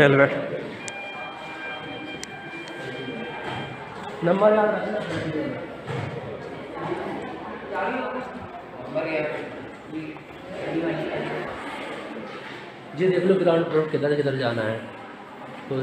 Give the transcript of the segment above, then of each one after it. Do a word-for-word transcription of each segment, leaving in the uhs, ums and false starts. Helmet number याद रखना जी। देख लो ग्राउंड फ्लोर किधर किधर जाना है। तो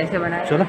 ऐसे बनाए चलो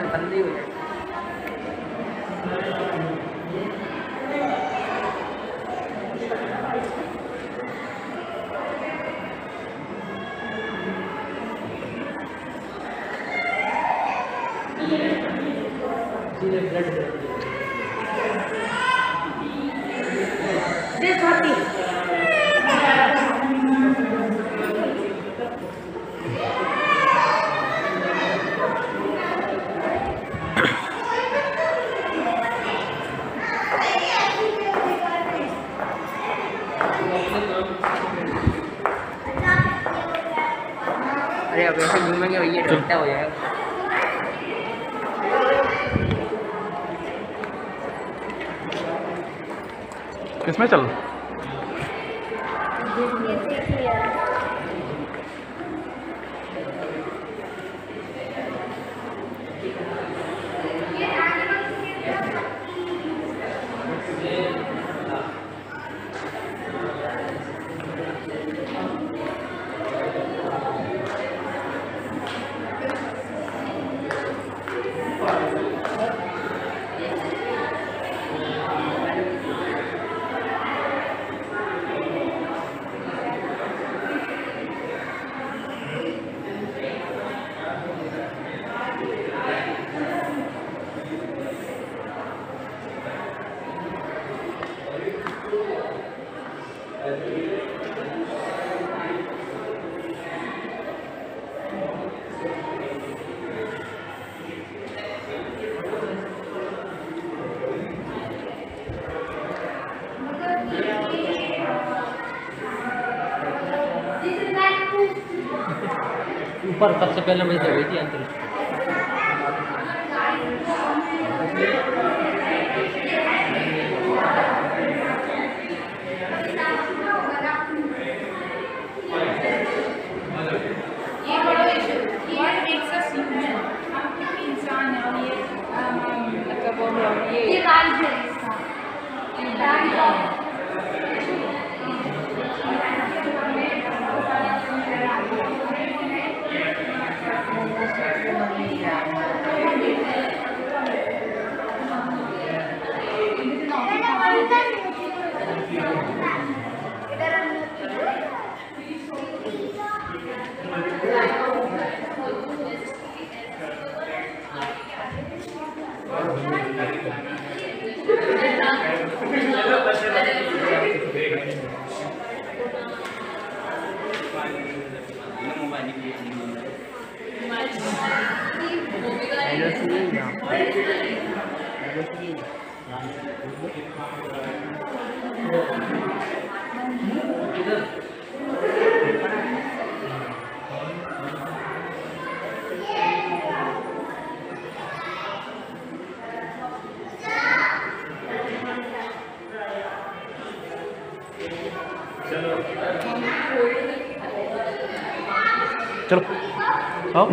किसमें चल ऊपर सबसे पहले मैं दवाई थी अंतरिक्ष चलो आओ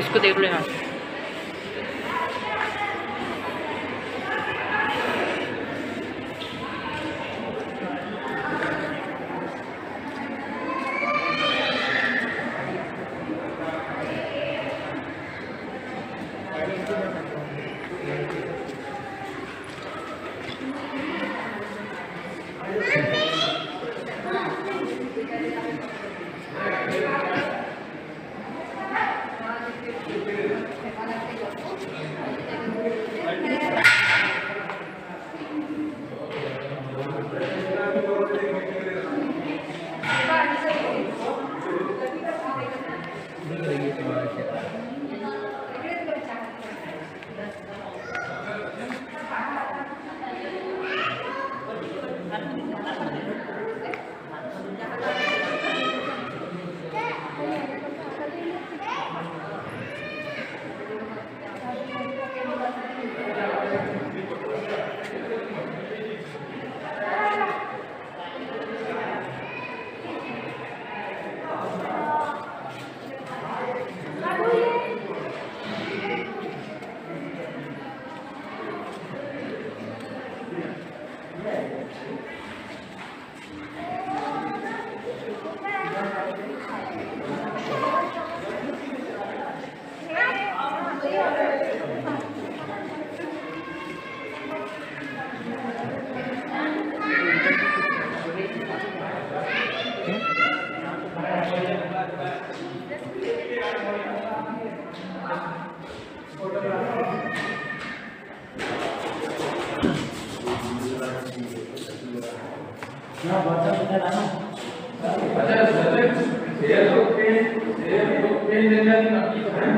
इसको देख लो यहाँ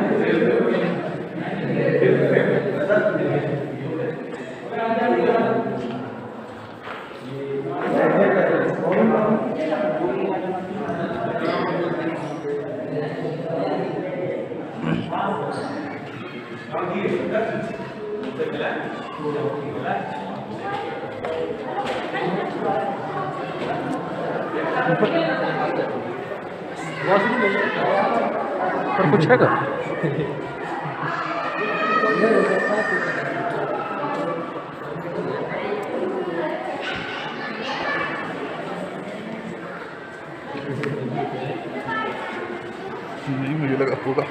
Gracias. right here. That's it. The relax. Relax. नहीं मुझे लगा होगा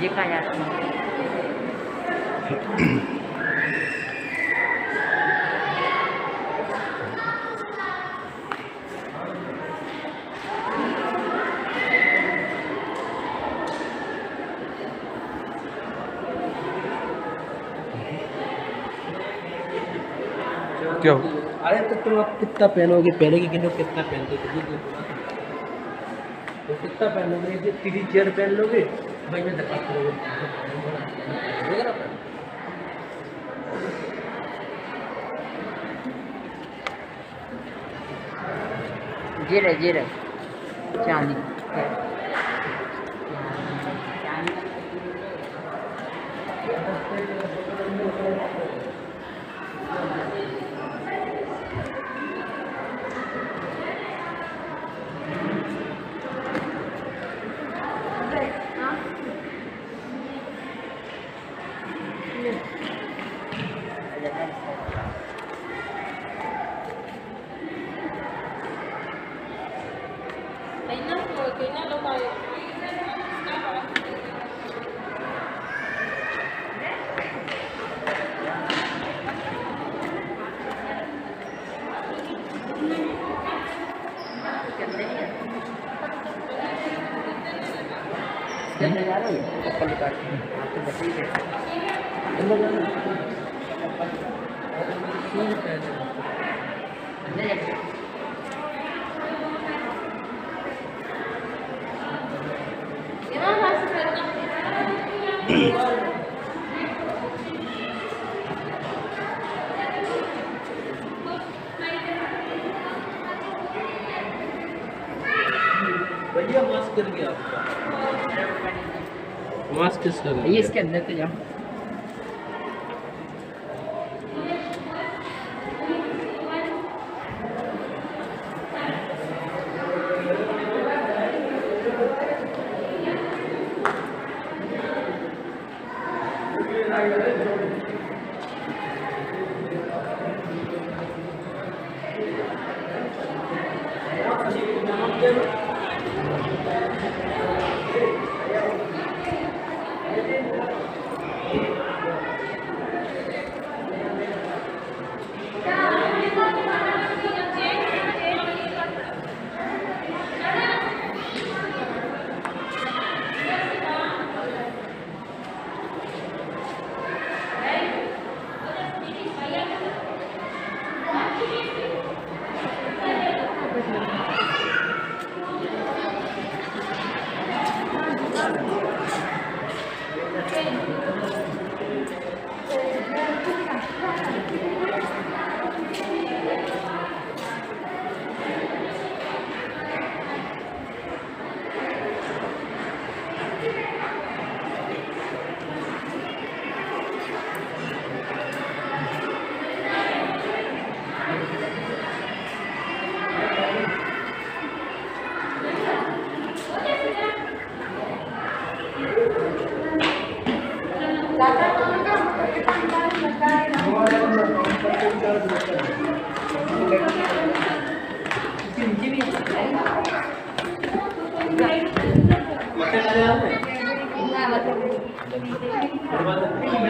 ये काया क्यों अरे तो तुम अब कितना पहनोगे पहले के कितने कितना पहनते हो कितना पहनोगे तीन चार पहन लोगे भाई मैं तक जी रहे जी रहे चांदी भैया मास्क कर गया आपका मास्क किसका है ये इसके अंदर तो जाओ Terima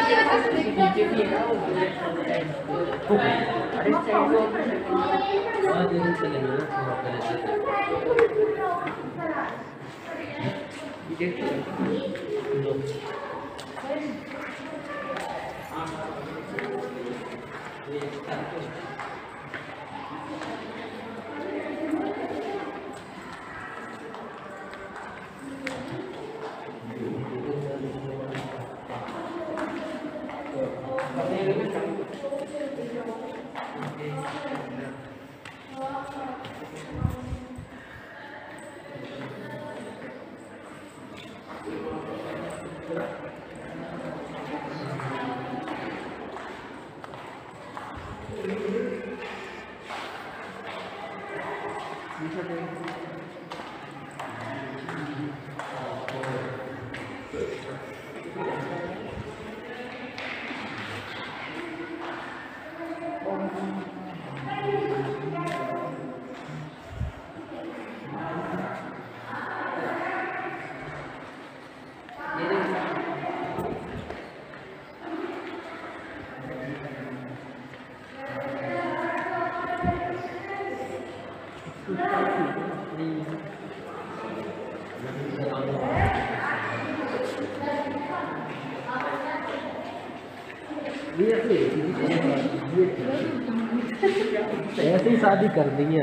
kasih. Thank you. ऐसे ही शादी कर दी है।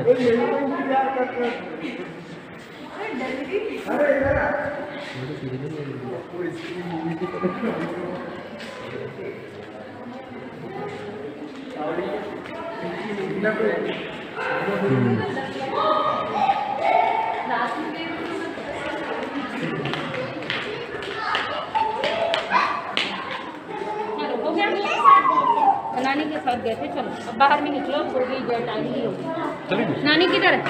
नानी के साथ गए थे। चलो अब बाहर में निकलो, थोड़ी देर टाइम ही होगी। नानी किधर है?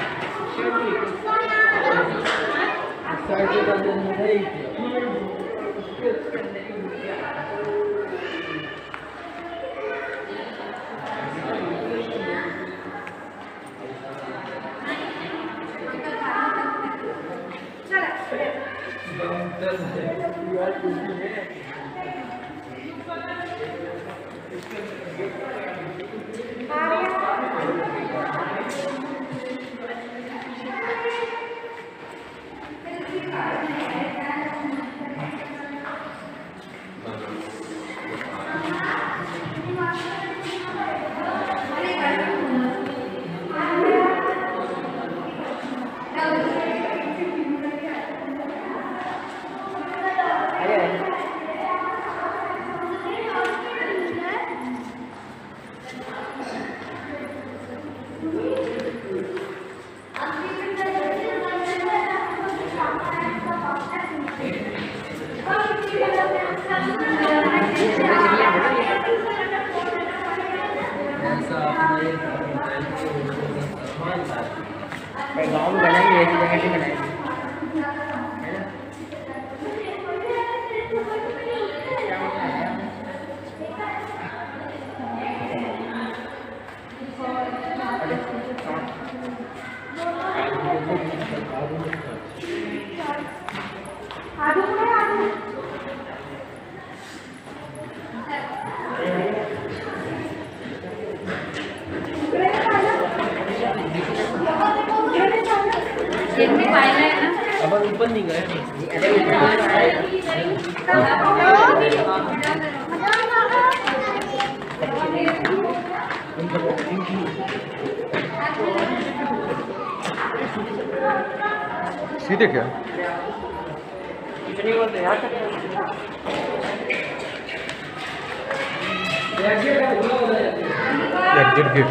सीधे क्या एग्जिट गेट है।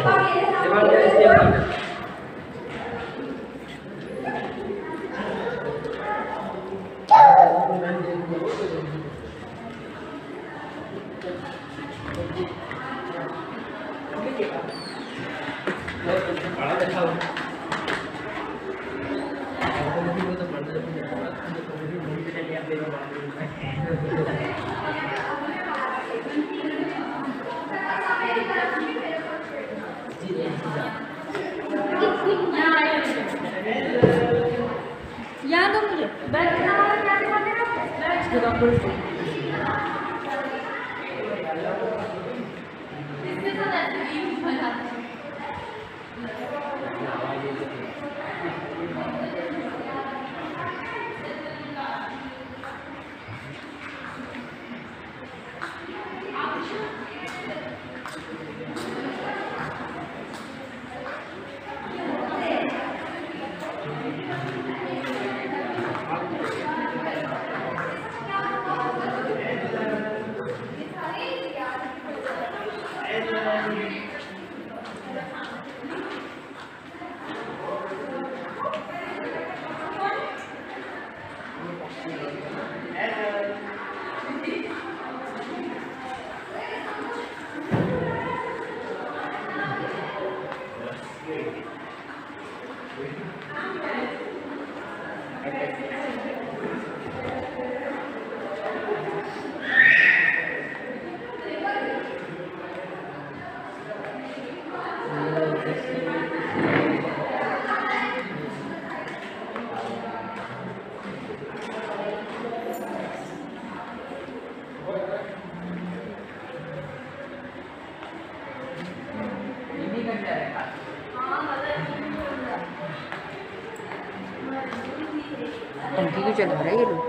Thank you. Janeiro.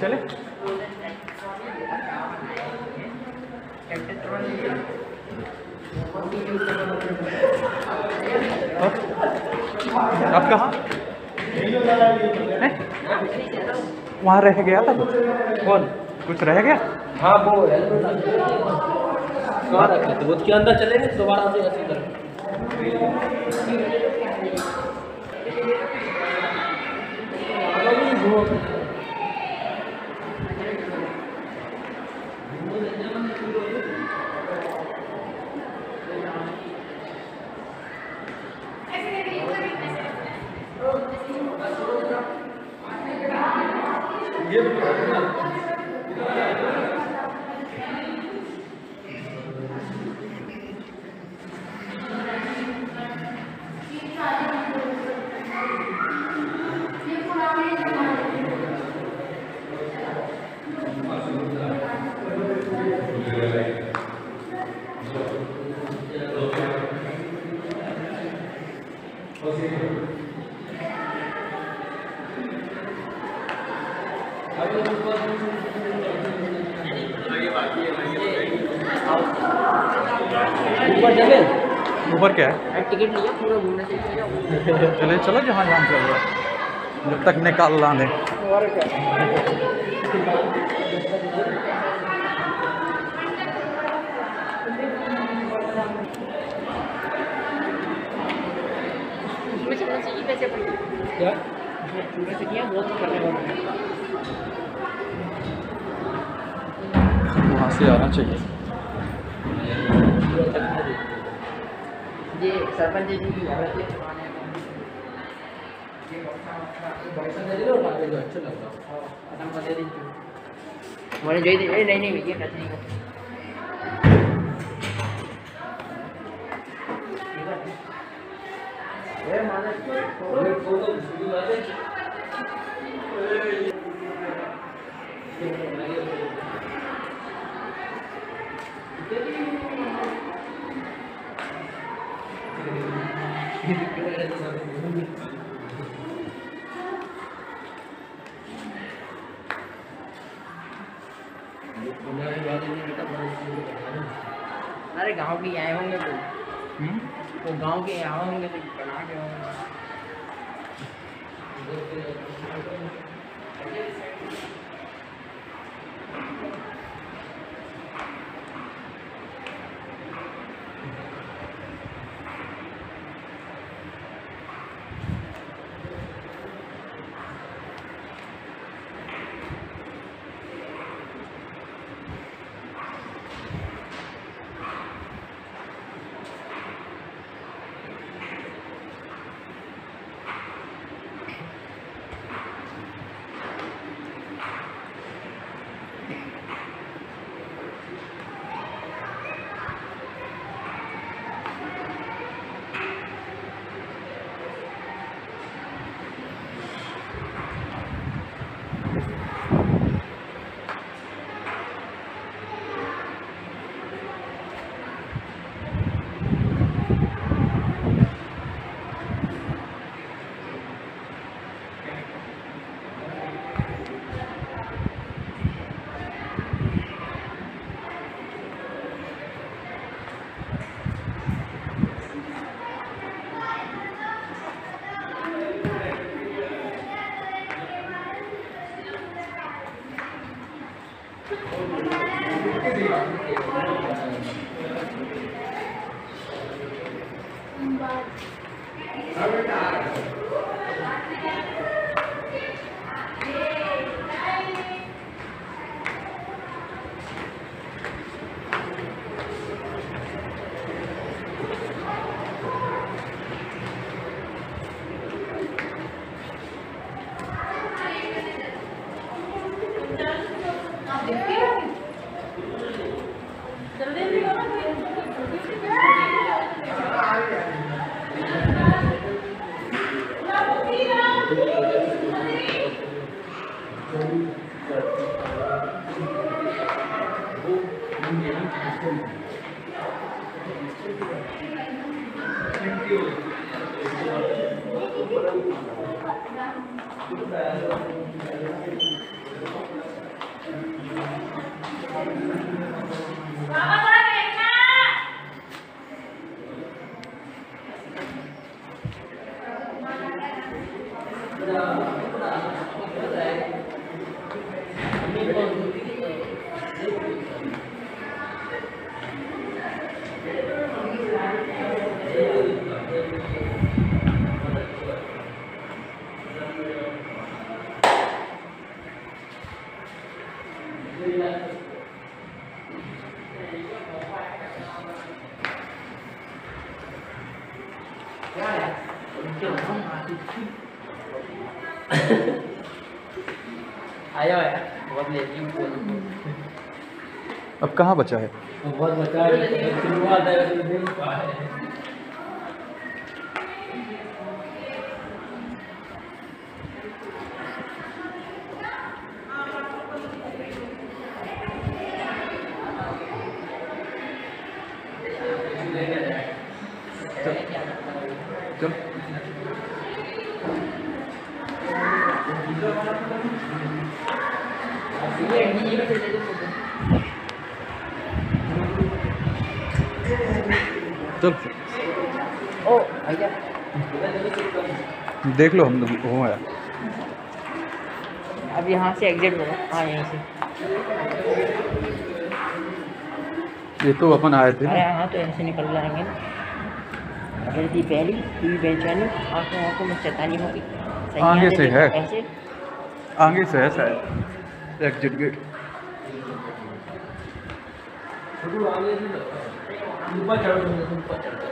चले चले आप कहाँ वहाँ रह गया था कुछ कौन कुछ रह गया? हाँ वो वो उसके अंदर चले गए दोबारा से ऐसी तरह ऊपर क्या है टिकट लिया पूरा घूमने से चले चलो जहाँ जहाँ चल रहा है जब तक निकाल ला दे वहाँ से आना चाहिए ये सरपंच जी की बात है ये बक्सा दे दो ना जो अच्छा लगता है आराम से दे दीजिए मैंने जो ही नहीं नहीं ये करते नहीं करते ये मानस को ये फोटो शुरू कर दे अरे गांव के आए होंगे तो वो गांव के आए होंगे तो बना के होंगे अब कहाँ बचा है? बहुत बचा है। चल चल ओ आया देख लो हम लोग हो यार। अब यहाँ से एग्जिट होगा। हाँ यहाँ से ये तो अपन आए थे। अरे हाँ तो यहाँ से निकल जाएंगे ना। अगर थी पहली थी बेचैनी आँखों आँखों में चेतानी होगी। आगे से है ऐसे आगे से है शायद एग्जिट गेट। ऊपर चढ़ो ऊपर चढ़ो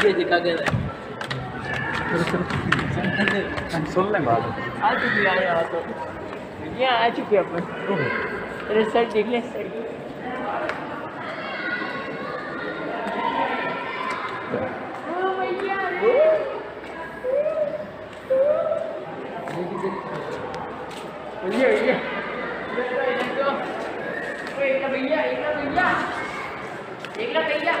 ये दिखा दे सुन लें बात आ चुकी है यहाँ तो यहाँ आ चुके अपन रिजल्ट देख लें भैया भैया एक भैया एक भैया एक भैया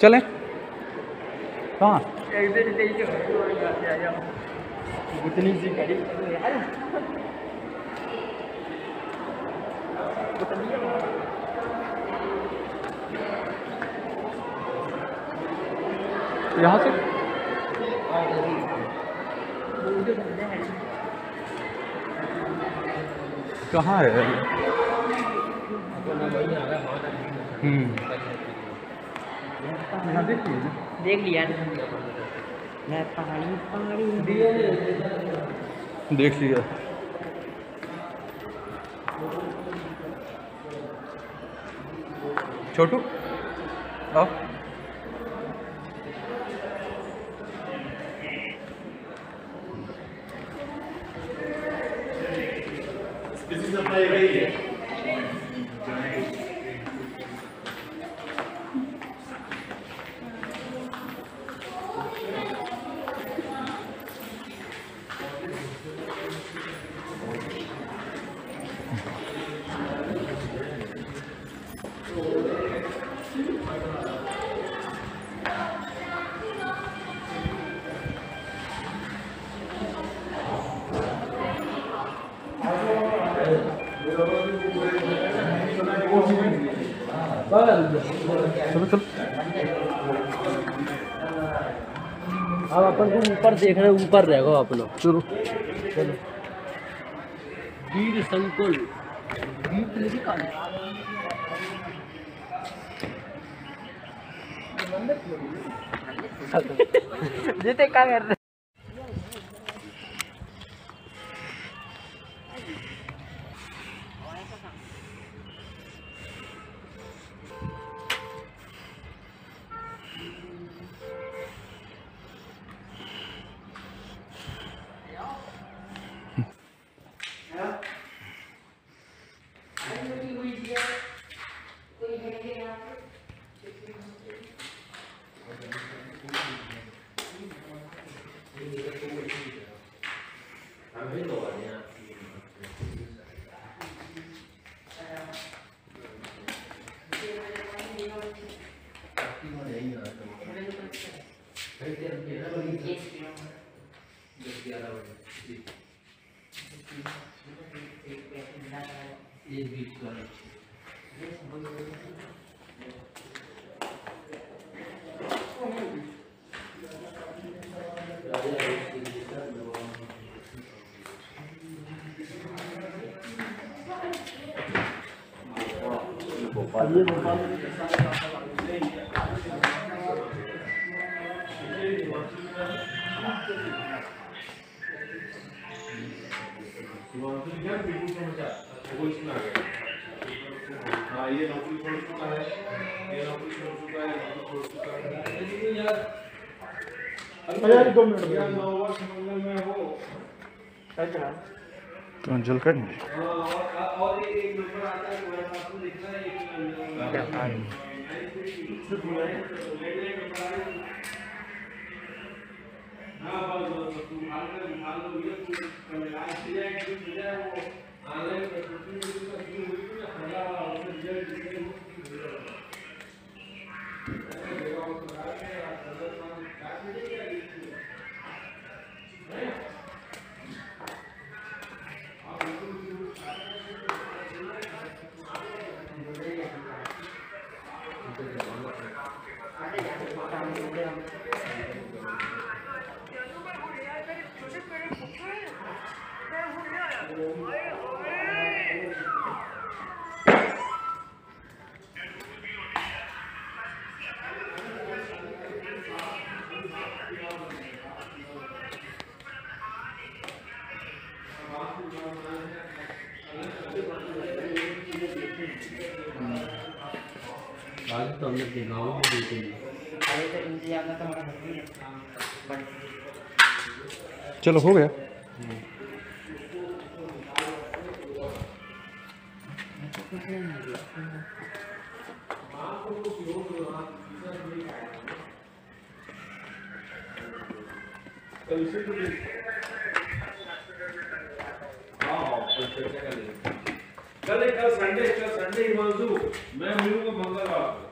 चलें कहाँ उतनी सी करी यहाँ से कहाँ है हम्म देख लिया मैं पानी पानी देख लिया छोटू आप Gracias. चलो चलो अब अपन को ऊपर देख रहे हैं, ऊपर रह गए आप लोग। चलो चलो वीर संकुल जीते क्या कर रहे ये भोपाल के साथ है तो हमने देखा हो देते हैं। चलो हो गया कल कल संडे कल संडे हिमांशु मैं मिलूंगा मंगलवार।